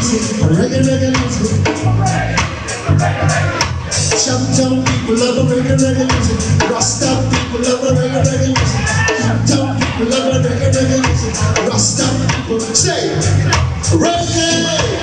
Shutdown people love reggae music. Rasta people love reggae music. Shutdown people love reggae music. Rasta people say reggae.